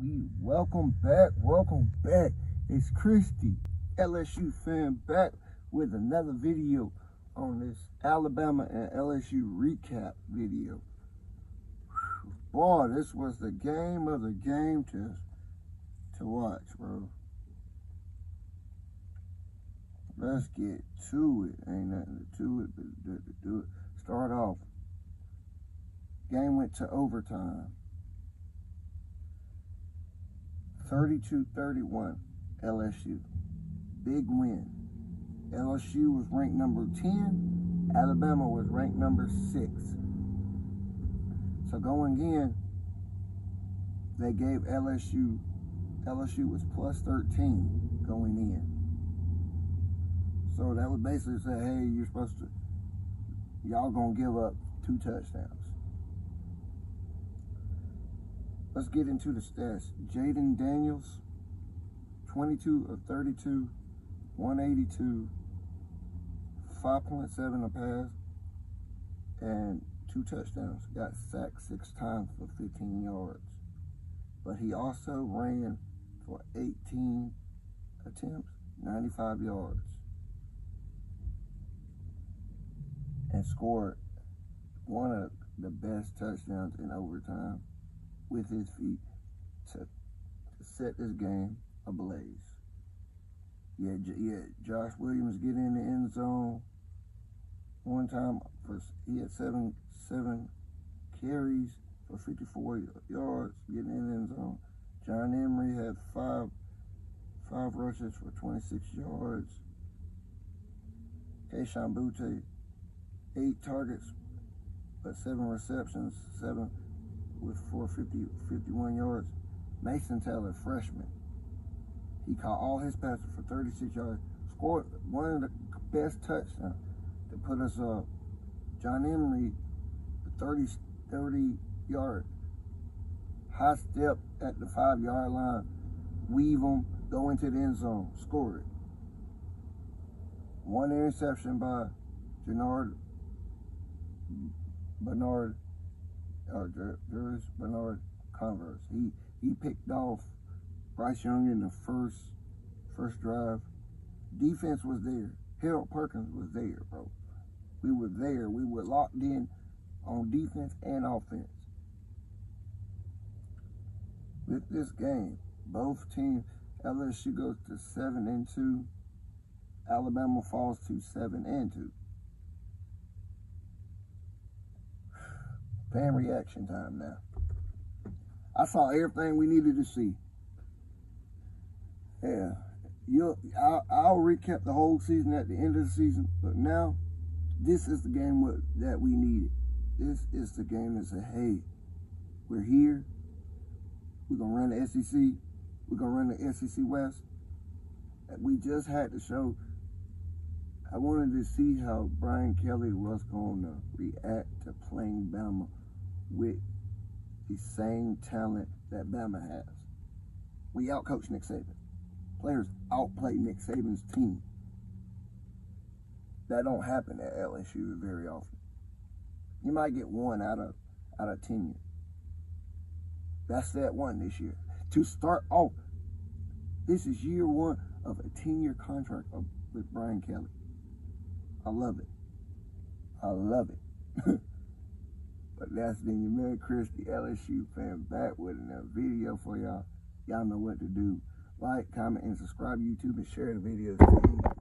We welcome back. It's Christy, LSU fan, back with another video on this Alabama and LSU recap video. Whew, boy, this was the game of the game to watch, bro. Let's get to it. Ain't nothing to it but to do it. Start off. Game went to overtime. 32-31, LSU. Big win. LSU was ranked number 10. Alabama was ranked number 6. So going in, they gave LSU was plus 13 going in. So that would basically say, hey, you're supposed to, y'all gonna give up 2 touchdowns. Let's get into the stats. Jayden Daniels, 22 of 32, 182, 5.7 a pass, and 2 touchdowns. Got sacked 6 times for 15 yards. But he also ran for 18 attempts, 95 yards, and scored one of the best touchdowns in overtime with his feet to set this game ablaze. Yeah, Josh Williams get in the end zone one time. He had seven carries for 54 yards, getting in the end zone. John Emery had five rushes for 26 yards. Keshawn Boutte, 8 targets, but 7 receptions, 7 with 51 yards. Mason Taylor, freshman. He caught all his passes for 36 yards. Scored one of the best touchdowns to put us up. John Emery, 30-yard high step at the 5-yard line. Weave him, go into the end zone, score it. One interception by Janard Bernard, or Darius Bernard Converse. He picked off Bryce Young in the first drive. Defense was there. Harold Perkins was there, bro. We were there. We were locked in on defense and offense. With this game, both teams, LSU goes to 7-2. Alabama falls to 7-2. Fan reaction time now. I saw everything we needed to see. Yeah, I'll recap the whole season at the end of the season, but now this is the game that we needed. This is the game that said, hey, we're here. We're going to run the SEC. We're going to run the SEC West. And we just had to show. I wanted to see how Brian Kelly was going to react to playing Bama with the same talent that Bama has. We outcoached Nick Saban. Players outplayed Nick Saban's team. That don't happen at LSU very often. You might get 1 out of 10. That's that one this year. To start off, this is year 1 of a 10-year contract with Brian Kelly. I love it. I love it. But that's been your man Christy, LSU fan, back with another video for y'all. Y'all know what to do. Like, comment, and subscribe to YouTube and share the videos.